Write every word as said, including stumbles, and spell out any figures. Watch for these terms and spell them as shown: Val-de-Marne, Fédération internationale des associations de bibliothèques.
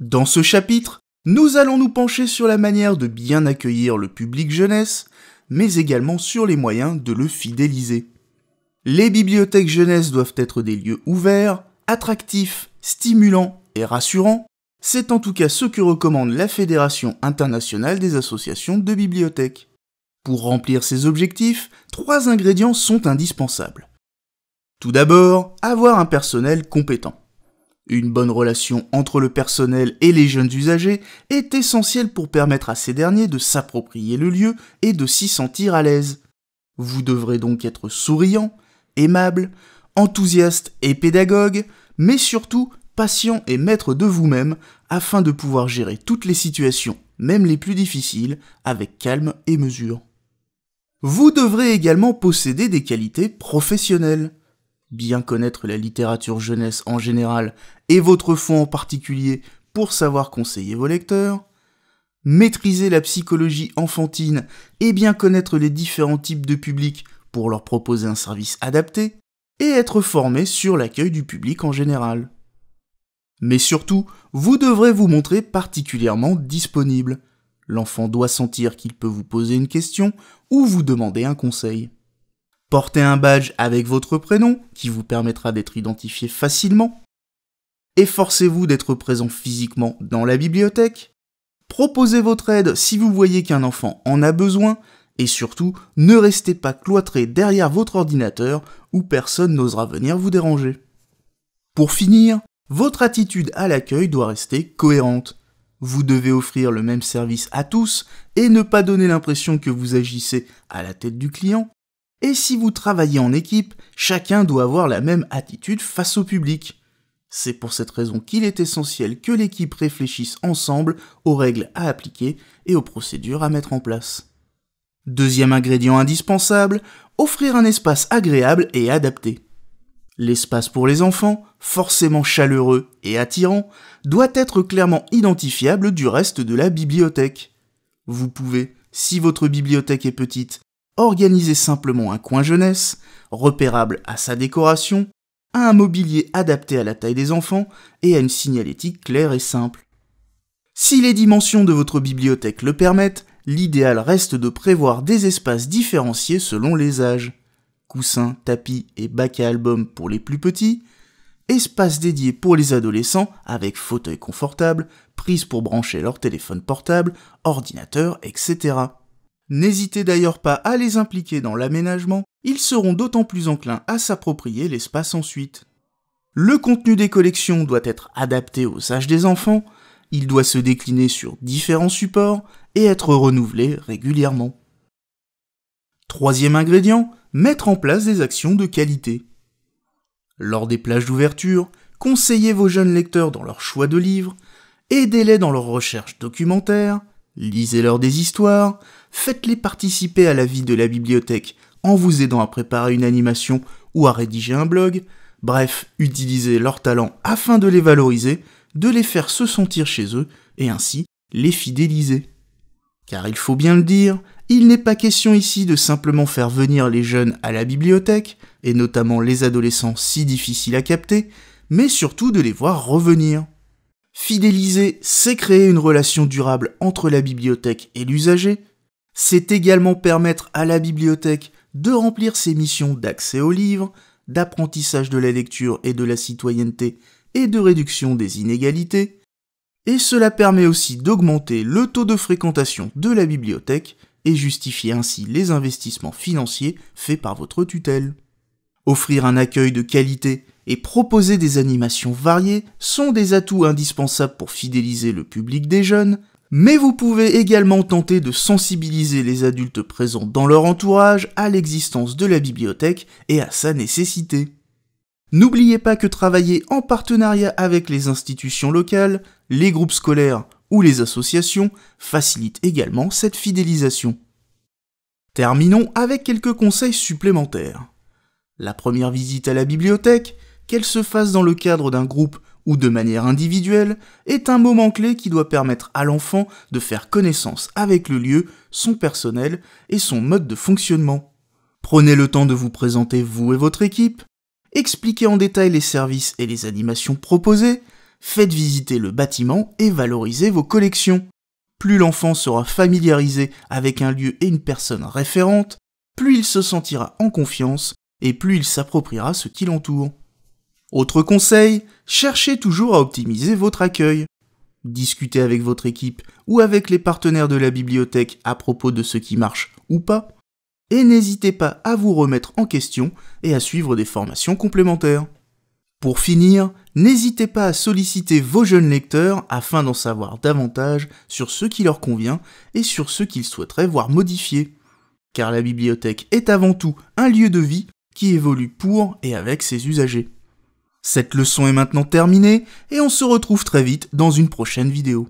Dans ce chapitre, nous allons nous pencher sur la manière de bien accueillir le public jeunesse, mais également sur les moyens de le fidéliser. Les bibliothèques jeunesse doivent être des lieux ouverts, attractifs, stimulants et rassurants. C'est en tout cas ce que recommande la Fédération internationale des associations de bibliothèques. Pour remplir ces objectifs, trois ingrédients sont indispensables. Tout d'abord, avoir un personnel compétent. Une bonne relation entre le personnel et les jeunes usagers est essentielle pour permettre à ces derniers de s'approprier le lieu et de s'y sentir à l'aise. Vous devrez donc être souriant, aimable, enthousiaste et pédagogue, mais surtout patient et maître de vous-même afin de pouvoir gérer toutes les situations, même les plus difficiles, avec calme et mesure. Vous devrez également posséder des qualités professionnelles. Bien connaître la littérature jeunesse en général et votre fonds en particulier pour savoir conseiller vos lecteurs. Maîtriser la psychologie enfantine et bien connaître les différents types de publics pour leur proposer un service adapté. Et être formé sur l'accueil du public en général. Mais surtout, vous devrez vous montrer particulièrement disponible. L'enfant doit sentir qu'il peut vous poser une question ou vous demander un conseil. Portez un badge avec votre prénom qui vous permettra d'être identifié facilement. Efforcez-vous d'être présent physiquement dans la bibliothèque. Proposez votre aide si vous voyez qu'un enfant en a besoin et surtout, ne restez pas cloîtré derrière votre ordinateur où personne n'osera venir vous déranger. Pour finir, votre attitude à l'accueil doit rester cohérente. Vous devez offrir le même service à tous et ne pas donner l'impression que vous agissez à la tête du client. Et si vous travaillez en équipe, chacun doit avoir la même attitude face au public. C'est pour cette raison qu'il est essentiel que l'équipe réfléchisse ensemble aux règles à appliquer et aux procédures à mettre en place. Deuxième ingrédient indispensable, offrir un espace agréable et adapté. L'espace pour les enfants, forcément chaleureux et attirant, doit être clairement identifiable du reste de la bibliothèque. Vous pouvez, si votre bibliothèque est petite, organiser simplement un coin jeunesse, repérable à sa décoration, à un mobilier adapté à la taille des enfants et à une signalétique claire et simple. Si les dimensions de votre bibliothèque le permettent, l'idéal reste de prévoir des espaces différenciés selon les âges. Coussins, tapis et bacs à albums pour les plus petits, espaces dédiés pour les adolescents avec fauteuils confortables, prises pour brancher leur téléphone portable, ordinateur, et cetera. N'hésitez d'ailleurs pas à les impliquer dans l'aménagement, ils seront d'autant plus enclins à s'approprier l'espace ensuite. Le contenu des collections doit être adapté aux âges des enfants, il doit se décliner sur différents supports et être renouvelé régulièrement. Troisième ingrédient, mettre en place des actions de qualité. Lors des plages d'ouverture, conseillez vos jeunes lecteurs dans leur choix de livres, aidez-les dans leurs recherches documentaires, lisez-leur des histoires, faites-les participer à la vie de la bibliothèque en vous aidant à préparer une animation ou à rédiger un blog, bref, utilisez leurs talents afin de les valoriser, de les faire se sentir chez eux et ainsi les fidéliser. Car il faut bien le dire, il n'est pas question ici de simplement faire venir les jeunes à la bibliothèque, et notamment les adolescents si difficiles à capter, mais surtout de les voir revenir. Fidéliser, c'est créer une relation durable entre la bibliothèque et l'usager, c'est également permettre à la bibliothèque de remplir ses missions d'accès aux livres, d'apprentissage de la lecture et de la citoyenneté, et de réduction des inégalités, et cela permet aussi d'augmenter le taux de fréquentation de la bibliothèque et justifier ainsi les investissements financiers faits par votre tutelle. Offrir un accueil de qualité et proposer des animations variées sont des atouts indispensables pour fidéliser le public des jeunes, mais vous pouvez également tenter de sensibiliser les adultes présents dans leur entourage à l'existence de la bibliothèque et à sa nécessité. N'oubliez pas que travailler en partenariat avec les institutions locales, les groupes scolaires ou les associations facilite également cette fidélisation. Terminons avec quelques conseils supplémentaires. La première visite à la bibliothèque, qu'elle se fasse dans le cadre d'un groupe ou de manière individuelle, est un moment clé qui doit permettre à l'enfant de faire connaissance avec le lieu, son personnel et son mode de fonctionnement. Prenez le temps de vous présenter vous et votre équipe, expliquez en détail les services et les animations proposés, faites visiter le bâtiment et valorisez vos collections. Plus l'enfant sera familiarisé avec un lieu et une personne référente, plus il se sentira en confiance et plus il s'appropriera ce qui l'entoure. Autre conseil, cherchez toujours à optimiser votre accueil. Discutez avec votre équipe ou avec les partenaires de la bibliothèque à propos de ce qui marche ou pas, et n'hésitez pas à vous remettre en question et à suivre des formations complémentaires. Pour finir, n'hésitez pas à solliciter vos jeunes lecteurs afin d'en savoir davantage sur ce qui leur convient et sur ce qu'ils souhaiteraient voir modifié, car la bibliothèque est avant tout un lieu de vie qui évolue pour et avec ses usagers. Cette leçon est maintenant terminée et on se retrouve très vite dans une prochaine vidéo.